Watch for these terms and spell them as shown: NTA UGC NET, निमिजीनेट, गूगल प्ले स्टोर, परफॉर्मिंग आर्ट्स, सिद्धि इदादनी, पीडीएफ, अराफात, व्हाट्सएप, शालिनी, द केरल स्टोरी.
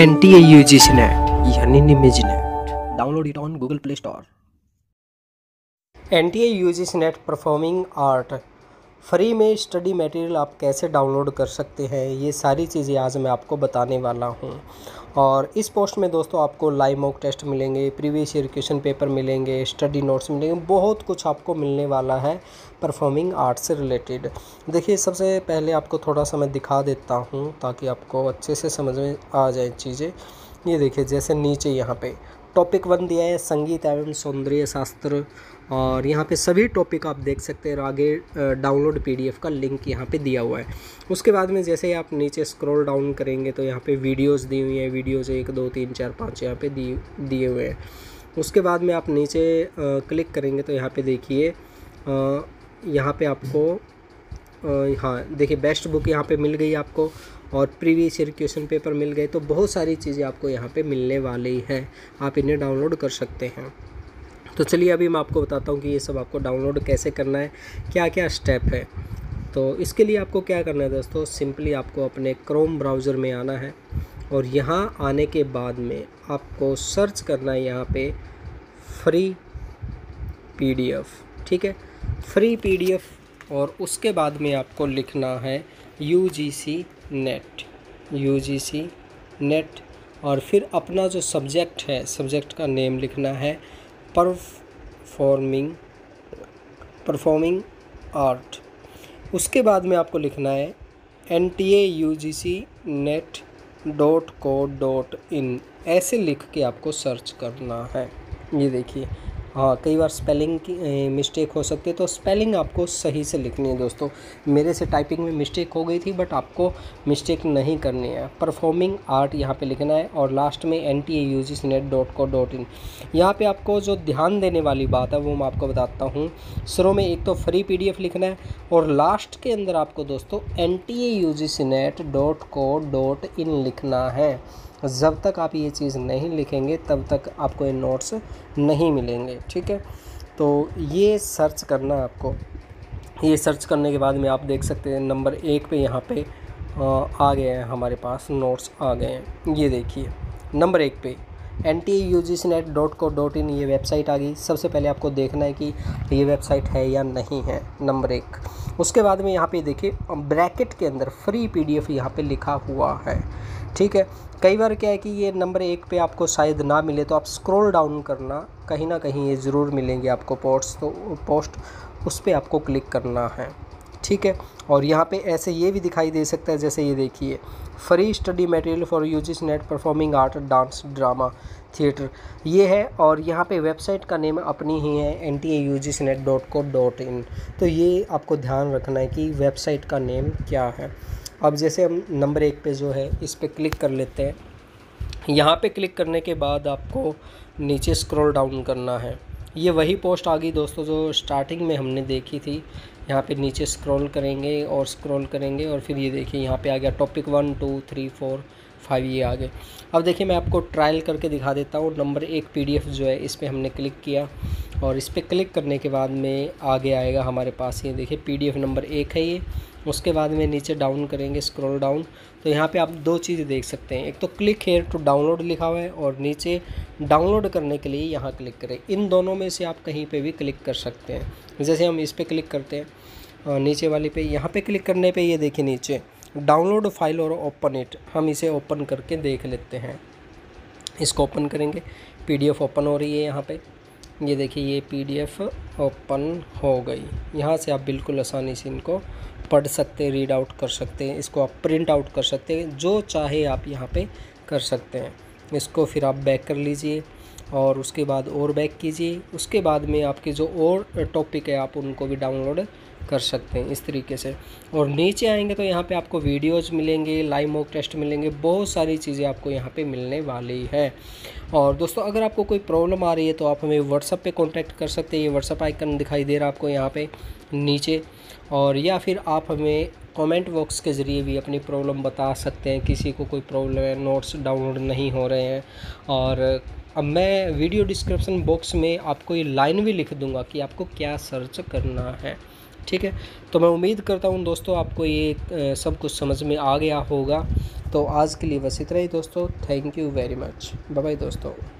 NTA UGC NET यानी निमिजीनेट, download it on गूगल प्ले स्टोर। NTA UGC NET performing art free में study material आप कैसे download कर सकते हैं, ये सारी चीज़ें आज मैं आपको बताने वाला हूँ। और इस पोस्ट में दोस्तों आपको लाइव मॉक टेस्ट मिलेंगे, प्रीवियस ईयर क्वेश्चन पेपर मिलेंगे, स्टडी नोट्स मिलेंगे, बहुत कुछ आपको मिलने वाला है परफॉर्मिंग आर्ट्स से रिलेटेड। देखिए, सबसे पहले आपको थोड़ा सा मैं दिखा देता हूँ ताकि आपको अच्छे से समझ में आ जाए चीज़ें। ये देखिए, जैसे नीचे यहाँ पे टॉपिक 1 दिया है संगीत एवं सौंदर्य शास्त्र, और यहाँ पे सभी टॉपिक आप देख सकते हैं। आगे डाउनलोड पीडीएफ का लिंक यहाँ पे दिया हुआ है। उसके बाद में जैसे ही आप नीचे स्क्रॉल डाउन करेंगे तो यहाँ पे वीडियोस दी हुई हैं, वीडियोस 1 2 3 4 5 यहाँ पे दिए हुए हैं। उसके बाद में आप नीचे क्लिक करेंगे तो यहाँ पे देखिए, यहाँ पे आपको हाँ देखिए बेस्ट बुक यहाँ पे मिल गई आपको, और प्रीवियस ईयर क्वेश्चन पेपर मिल गए। तो बहुत सारी चीज़ें आपको यहाँ पे मिलने वाली हैं, आप इन्हें डाउनलोड कर सकते हैं। तो चलिए अभी मैं आपको बताता हूँ कि ये सब आपको डाउनलोड कैसे करना है, क्या क्या स्टेप है। तो इसके लिए आपको क्या करना है दोस्तों, सिंपली आपको अपने क्रोम ब्राउज़र में आना है, और यहाँ आने के बाद में आपको सर्च करना है यहाँ पर फ्री PDF, ठीक है, फ्री PDF। और उसके बाद में आपको लिखना है UGC NET, और फिर अपना जो सब्जेक्ट है, सब्जेक्ट का नेम लिखना है परफॉर्मिंग आर्ट। उसके बाद में आपको लिखना है NTA UGC NET.co.in, ऐसे लिख के आपको सर्च करना है। ये देखिए, हाँ कई बार स्पेलिंग की मिस्टेक हो सकती है, तो स्पेलिंग आपको सही से लिखनी है दोस्तों। मेरे से टाइपिंग में मिस्टेक हो गई थी, बट आपको मिस्टेक नहीं करनी है। परफॉर्मिंग आर्ट यहाँ पे लिखना है, और लास्ट में NTA UGC NET.co.in। यहाँ पे आपको जो ध्यान देने वाली बात है वो मैं आपको बताता हूँ। शुरू में एक तो फ्री PDF लिखना है, और लास्ट के अंदर आपको दोस्तों NTA UGC NET.co.in लिखना है। जब तक आप ये चीज़ नहीं लिखेंगे तब तक आपको ये नोट्स नहीं मिलेंगे, ठीक है। तो ये सर्च करना है आपको। ये सर्च करने के बाद में आप देख सकते हैं नंबर 1 पे यहाँ पे आ गए हैं, हमारे पास नोट्स आ गए हैं। ये देखिए नंबर 1 पे NTA UGC NET.co.in ये वेबसाइट आ गई। सबसे पहले आपको देखना है कि ये वेबसाइट है या नहीं है, नंबर 1। उसके बाद में यहाँ पे देखिए ब्रैकेट के अंदर फ्री PDF यहाँ पे लिखा हुआ है, ठीक है। कई बार क्या है कि ये नंबर 1 पे आपको शायद ना मिले, तो आप स्क्रॉल डाउन करना, कहीं ना कहीं ये ज़रूर मिलेंगे आपको पोस्ट, उस पर आपको क्लिक करना है, ठीक है। और यहाँ पे ऐसे ये भी दिखाई दे सकता है, जैसे ये देखिए free study material for UGC NET performing art dance drama theatre, ये है। और यहाँ पे वेबसाइट का नेम अपनी ही है NTA UGC NET.co.in। तो ये आपको ध्यान रखना है कि वेबसाइट का नेम क्या है। अब जैसे हम नंबर 1 पे जो है इस पर क्लिक कर लेते हैं। यहाँ पे क्लिक करने के बाद आपको नीचे स्क्रॉल डाउन करना है। ये वही पोस्ट आ गई दोस्तों जो स्टार्टिंग में हमने देखी थी। यहाँ पे नीचे स्क्रॉल करेंगे और स्क्रॉल करेंगे, और फिर ये देखिए यहाँ पे आ गया टॉपिक 1 2 3 4 5 ये आ गए। अब देखिए मैं आपको ट्रायल करके दिखा देता हूँ। नंबर 1 PDF जो है इस पर हमने क्लिक किया, और इस पर क्लिक करने के बाद में आगे आएगा हमारे पास, ये देखिए PDF नंबर 1 है ये। उसके बाद में नीचे डाउन करेंगे स्क्रॉल डाउन, तो यहाँ पे आप दो चीज़ें देख सकते हैं। एक तो क्लिक हेयर टू डाउनलोड लिखा हुआ है, और नीचे डाउनलोड करने के लिए यहाँ क्लिक करें। इन दोनों में से आप कहीं पे भी क्लिक कर सकते हैं। जैसे हम इस पर क्लिक करते हैं, नीचे वाली पे, यहाँ पे क्लिक करने पे ये देखिए नीचे डाउनलोड फाइल और ओपन इट, हम इसे ओपन करके देख लेते हैं। इसको ओपन करेंगे, PDF ओपन हो रही है यहाँ पर। ये देखिए ये PDF ओपन हो गई। यहाँ से आप बिल्कुल आसानी से इनको पढ़ सकते हैं, रीड आउट कर सकते हैं, इसको आप प्रिंट आउट कर सकते हैं, जो चाहे आप यहाँ पे कर सकते हैं। इसको फिर आप बैक कर लीजिए, और उसके बाद और बैक कीजिए। उसके बाद में आपके जो और टॉपिक है आप उनको भी डाउनलोड कर सकते हैं इस तरीके से। और नीचे आएंगे तो यहाँ पे आपको वीडियोज़ मिलेंगे, लाइव मॉक टेस्ट मिलेंगे, बहुत सारी चीज़ें आपको यहाँ पे मिलने वाली है। और दोस्तों अगर आपको कोई प्रॉब्लम आ रही है तो आप हमें व्हाट्सएप पे कांटेक्ट कर सकते हैं। ये व्हाट्सएप आइकन दिखाई दे रहा है आपको यहाँ पे नीचे, और या फिर आप हमें कमेंट बॉक्स के ज़रिए भी अपनी प्रॉब्लम बता सकते हैं। किसी को कोई प्रॉब्लम है, नोट्स डाउनलोड नहीं हो रहे हैं, और अब मैं वीडियो डिस्क्रिप्शन बॉक्स में आपको ये लाइन भी लिख दूँगा कि आपको क्या सर्च करना है, ठीक है। तो मैं उम्मीद करता हूँ दोस्तों आपको ये सब कुछ समझ में आ गया होगा। तो आज के लिए बस इतना ही दोस्तों, thank you very much, bye bye दोस्तों।